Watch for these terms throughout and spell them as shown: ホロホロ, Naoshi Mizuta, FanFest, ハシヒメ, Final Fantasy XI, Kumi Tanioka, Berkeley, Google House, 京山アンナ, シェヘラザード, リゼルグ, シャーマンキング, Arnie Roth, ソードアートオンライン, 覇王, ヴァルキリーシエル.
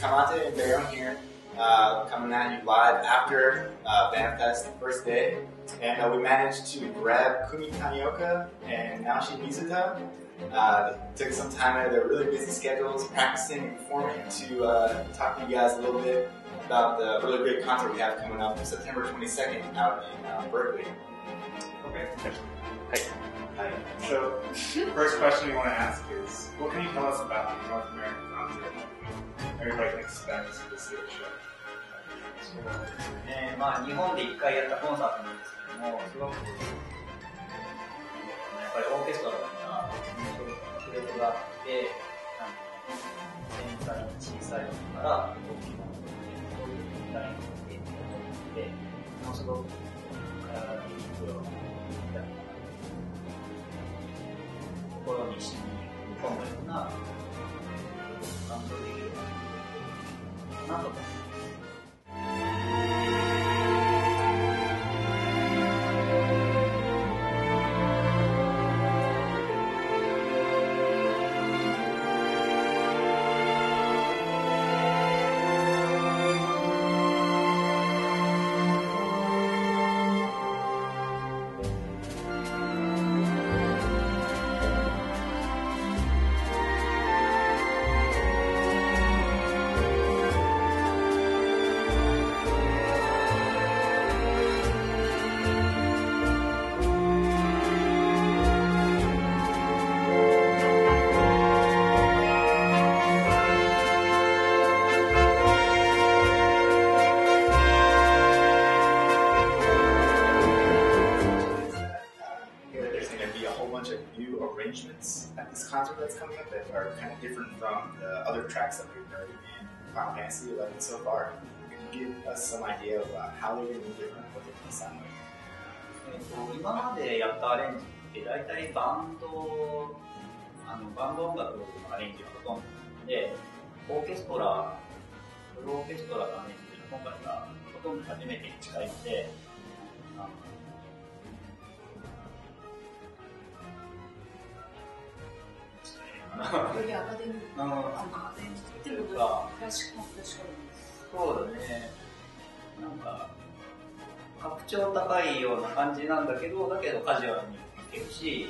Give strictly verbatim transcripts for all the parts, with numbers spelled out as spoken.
come out to it if they're on here. Uh, coming at you live after uh, FanFest, the first day. And uh, we managed to grab Kumi Tanioka and Naoshi Mizuta. Uh, took some time out of their really busy schedules, practicing and performing to uh, talk to you guys a little bit about the really great concert we have coming up September twenty-second out in uh, Berkeley. Okay. Hi. Hi. So, first question we want to ask is, what can you tell us about the North American concert? Everybody can expect this year's show.えーまあ、日本でいっかいやったコンサートなんですけども、すごくやっぱりオーケストラとかプレートがあって、あの小さいのから大きいものそういうラインをつけていって、ものすごく体に苦労をしていたのかなと、心にしみ込むような感動できるかなと思います。At this concert that's coming up that are kind of different from the other tracks that we've heard in Final Fantasy eleven so far. Can you give us some idea of uh, how they're going to be different, what they're going to sound like? 今までやったアレンジって大体バンド、あのバンド音楽のアレンジがほとんどで、オーケストラ、フルオーケストラのアレンジが今回がほとんど初めてに近いので、あのよりアカデミックっていうか、クラシックもクラシックそうだね、なんか、格調高いような感じなんだけど、だけどカジュアルに聴けるし、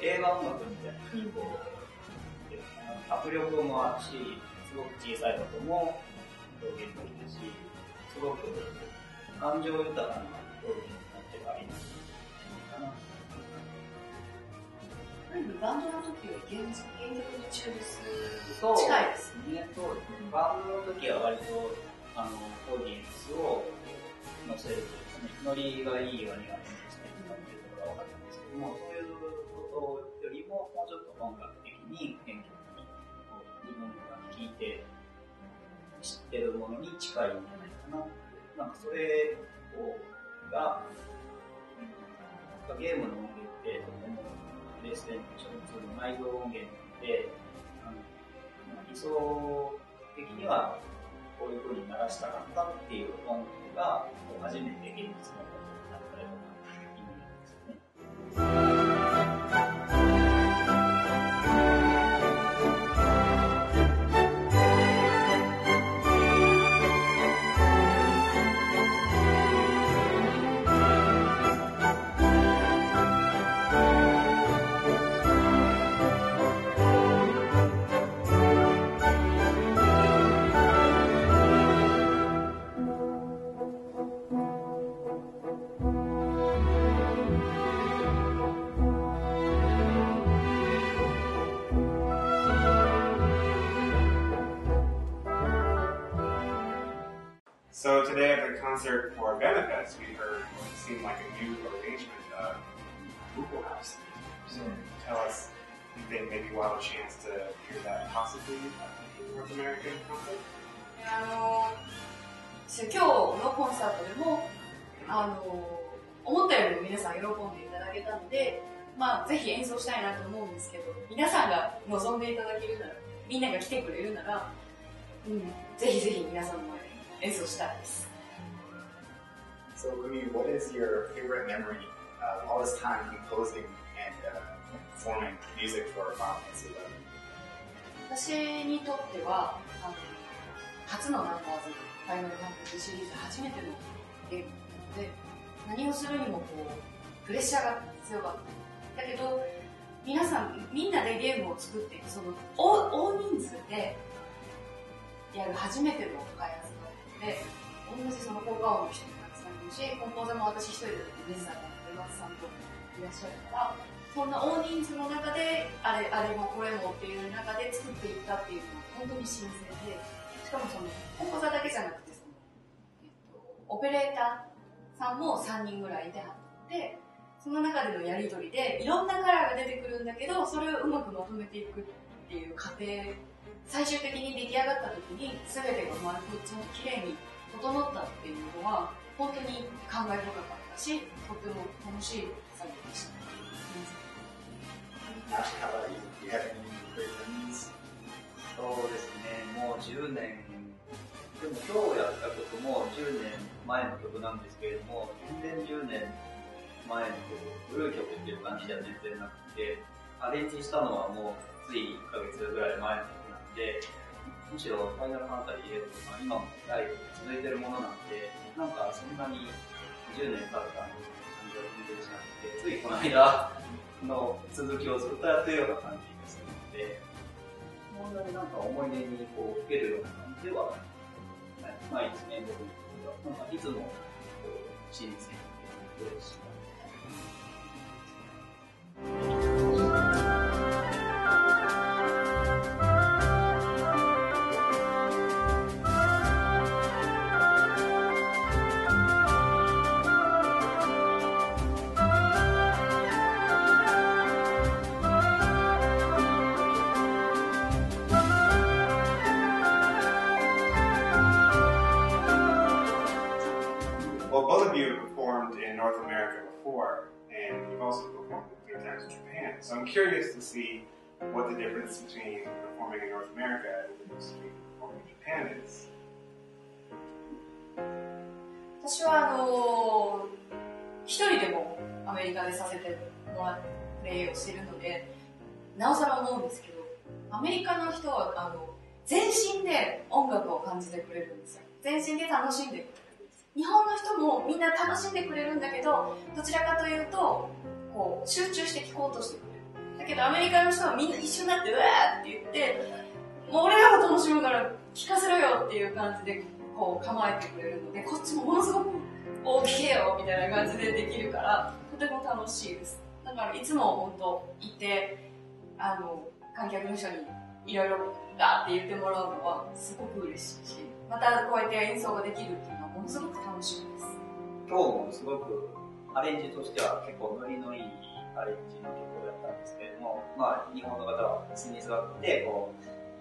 映画音楽みたいな風にこう、迫力もあるし、すごく小さいことも表現できるし、すごく感情豊かな表現になってるアリーナかな。バンドの時は原曲に忠実近いですね。そうですね。バンドの時は割とあのオーディエンスを乗せるというかね、ノリがいいようにアレンジしたいというところが分かったんですけども、そういうことよりももうちょっと音楽的に原曲に自分が聴いて知ってるものに近いんじゃないかな。なんかそれがゲームの音楽ってとてもプレイステーションツーの内蔵音源で、あの理想的にはこういう風に鳴らしたかったっていう音楽が初めて現実の音になったような意味なんですね。So today at the concert for FanFest, we heard what seemed like a new arrangement of Google House. So tell us, you think maybe we'll have a chance to hear that possibly in the North American concert? あの、今日のコンサートでもあの思ったよりも皆さん喜んでいただけたので、まあぜひ演奏したいなと思うんですけど、皆さんが望んでいただけるなら、みんなが来てくれるなら、うん、ぜひぜひ皆さんも。So, Kumi, what is your favorite memory of all this time composing and uh, performing music for Final Fantasy eleven? 私にとってはあの初のナンバーズファイナルファンタジーシリーズ初めてのゲームで、何をするにもこうプレッシャーが強かった。だけど皆さんみんなでゲームを作っていく、その 大, 大人数でやる初めての開発だったので、同じその効果音の人もたくさんいるし、コンポーザーも私一人でミスさんと岩津さんといらっしゃるから、そんな大人数の中であれあれもこれもっていう中で作っていったっていうのは本当に新鮮で、しかもそのコンポーザーだけじゃなくてその、えっと、オペレーターさんもさんにんぐらいいてはって、その中でのやり取りでいろんなカラーが出てくるんだけど、それをうまくまとめていくっていう過程、最終的に出来上がった時に全てが丸くちゃんときれいに整ったっていうのは本当に感慨深かったし、とても楽しい作業でした。あ、かわいい。そうですね、もうじゅうねん、でも今日やったこともじゅうねんまえの曲なんですけれども、全然じゅうねんまえの曲、古い曲っていう感じじゃ全然なくて、アレンジしたのはもうついいっかげつぐらい前の曲なんで、むしろファイナルファンタジーは今もライブ続いてるものなんで、なんかそんなにじゅうねん経った感じは全然しなくて、ついこの間の続きをずっとやってるような感じがするので、そんなになんか思い出にこうふけるような感じではないですね。僕はなんかいつも新鮮で嬉しい。So I'm curious to see what the difference between performing in North America and the difference between performing in Japan is. 私はあの一人でもアメリカでさせてもらうプレイをしているので、なおさら思うんですけど、アメリカの人はあの全身で音楽を感じてくれるんですよ。全身で楽しんでくれる。日本の人もみんな楽しんでくれるんだけど、どちらかというとこう集中して聴こうとしてくれる。だけどアメリカの人はみんな一緒になってうわーって言って「もう俺らも楽しむから聴かせろよ」っていう感じでこう構えてくれるので、こっちもものすごく「OK よ」みたいな感じでできるから、とても楽しいです。だからいつも本当いてあの観客の人にいろいろガーって言ってもらうのはすごく嬉しいし、またこうやって演奏ができるっていうのはものすごく楽しみです。今日もすごくアレンジとしては結構ノリのいいアレンジの曲だったんですけれども、まあ、日本の方は椅子に座ってこ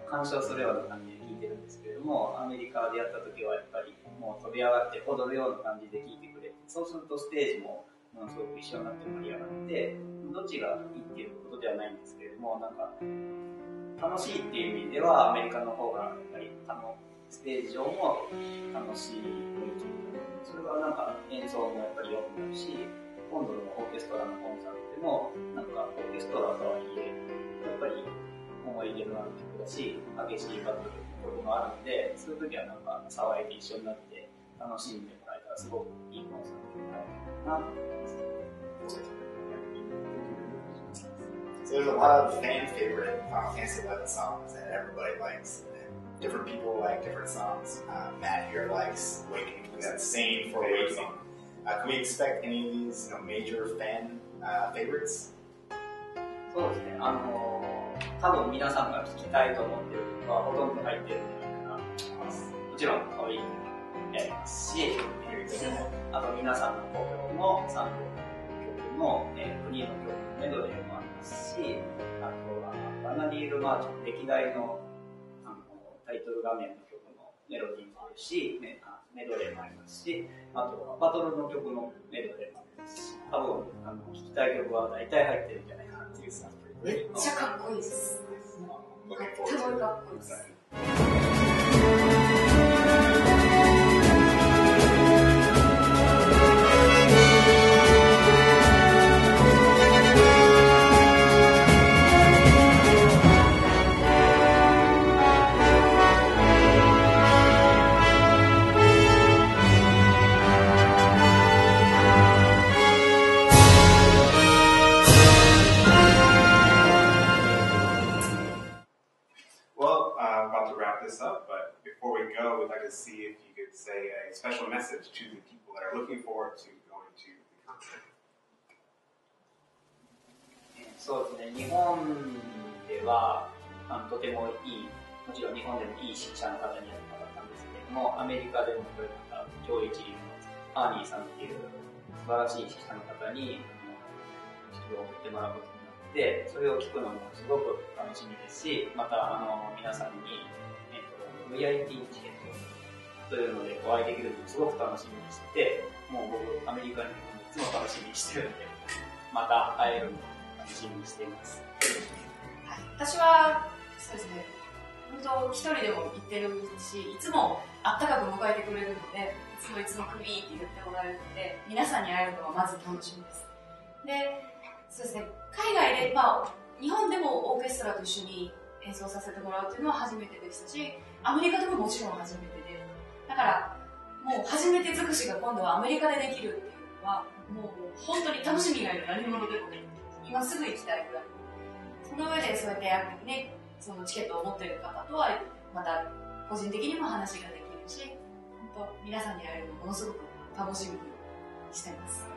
う鑑賞するような感じで聴いてるんですけれども、アメリカでやった時はやっぱりもう飛び上がって踊るような感じで聴いてくれて、そうするとステージもものすごく一緒になって盛り上がって、どっちがいいっていうことではないんですけれども、なんか楽しいっていう意味ではアメリカの方がやっぱりあのステージ上も楽しい。それはなんか演奏もやっぱり良くなるし、今度のオーケストラのコンサートでもなんかオーケストラとはいえやっぱり思い入れのある曲だし、激しいバトルの曲もあるんで、そういう時はなんか騒いで一緒になって楽しんでもらえたらすごくいいコンサートになるかなと思います。So there's a lot of fan favorite Final Fantasy eleven songs that everybody likes. Different people like different songs. Uh, Matt here likes Awakening. He's got the same for Awakening. Uh, can we expect any of these you know, major fan uh, favorites? そうですね。あのー、多分皆さんが聴きたいと思っている曲はほとんど入っているんじゃないかなと思います。もちろん可愛い曲もやりますし、あと皆さんの好評のサンプル曲も、えー、国の曲のメドレーもありますし、あとはバナディールマーチの歴代のタイトル画面の曲のメロディーもあるし、メドレーもありますし、あとはバトルの曲のメドレーもありますし、多分あの聴きたい曲は大体入ってるんじゃないかなっていうサンプル。めっちゃかっこいいです。とてもかっこいいです。about to wrap this up, but before we go, we'd like to see if you could say a special message to the people that are looking forward to going to the concert. そうですね、日本ではあのとてもいい、もちろん日本でもいい指揮者の方にやってもらったんですけれども、アメリカでもこれまた上位一流のアーニーさんっていう素晴らしい指揮者の方に指揮を送ってもらうことになって、それを聞くのもすごく楽しみですし、またあの皆さんに、えっと、ブイアイピー チケットというのでお会いできるのもすごく楽しみにしてて、もう僕アメリカにいつも楽しみにしてるので、また会えるのも楽しみにしています。はい、私はそうですね、本当一人でも行ってるし、いつもあったかく迎えてくれるので、いつもいつもクビーって言ってもらえるので、皆さんに会えるのはまず楽しみです。で、そうですね、海外で、まあ、日本でもオーケストラと一緒に演奏させてもらうっていうのは初めてでしたし、アメリカでももちろん初めてで、だからもう初めて尽くしが今度はアメリカでできるっていうのは、もう本当に楽しみ以外の何物でもね、今すぐ行きたいぐらい。その上でそうやってやっぱりね、そのチケットを持っている方とはまた個人的にも話ができるし、本当皆さんに会えるのものすごく楽しみにしています。